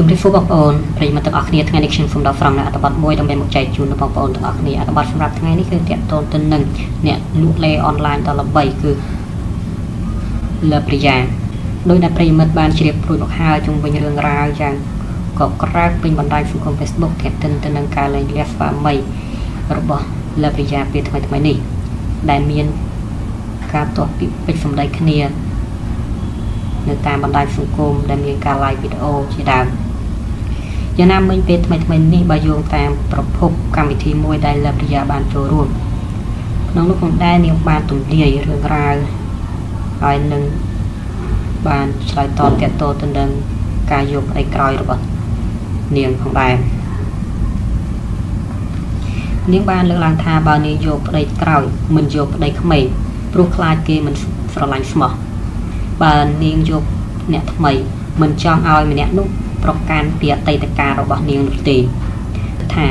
จุดที่ฟูบอกปอนปริมาณตักอักเนียทั้งในดิคชันฟูมดาวฟรังนะอัตบัตมวยดำเนินมุกใจจูนดาวปอนตักอักเนียอัตบัตสำหรับทั้งในนี่คือเตียตนตนหนึ่งเนี่ยลูกเล่ออนไลน์ตอนละใบคือเลปริยานโดยในปริมาณบานเฉียบรูดออกหาจงเป็นเรื่องราวอย่างก็กระจายเป็นบรรดาสังคมเฟซบุ๊กเตียตนตนหนึ่งการเล่นเลี้ยฟ้าใหม่ระบบเลปริยานเป็นทำไมนี่ได้เมียนการตอบปิดเป็นสำหรับอักเนียในตามบรรดาสังคมได้มีการไลฟ์วิดีโอชี้ดาวยันน้ำไม่เป็นทำไมนี่บายงตามประพบการวิธีมวยได้รับปริยาบานโจรวมน้องลูกของได้นิวบานตุ่มเดียเรื่องราวอันหนึ่งบานสายตอนเตียโตตันดังกายยกไอกรอยระเบิดเนียงของได้เนียงบานเรื่องรางทาบานนิยกไอกรอยมันยกไอขมิ้นปลุกคลายเกมันสลายสมอบานเนียงยกเนี่ยทำไมมันจองเอาไอเนี่ยนุ๊กประการเปียไตตะการระบาดเนียงลุกตีถ้า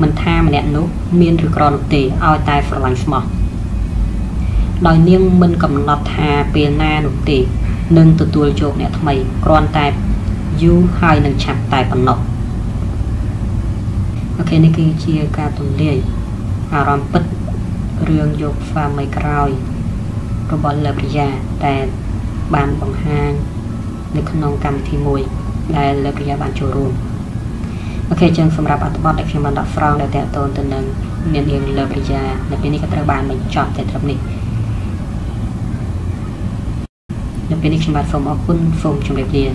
มันท่ามันเนี่ยนุ๊กเมียนหรือกรอนลุกตีเอาตายฝรั่งสมองลอยเนียงมันกำลังท่าเปียนาลุกตีหนึ่งตัวโจกเนี่ยทำไมกรอนตายยูไฮหนึ่งฉับตายปนหนอโอเคนี่คือเชียร์การตุนเลียอารมณ์ปิดเรื่องโยกฟาไมกรอยระบาดเลปริยาแต่บานบังฮางในขนมกรรมทีมวยได้เลปริยาบานโจรูมโอเคจึงสำหรับอัตบัตเด็กที่มันดับฟรองได้แต่ตนตัวหนึ่งเนียนเองเลปริยาในปีนี้ก็ตระบานมันจอดแต่ตรงนี้ในปีนี้ฉันมาส่งออกคุณส่งชมเรียบเรียน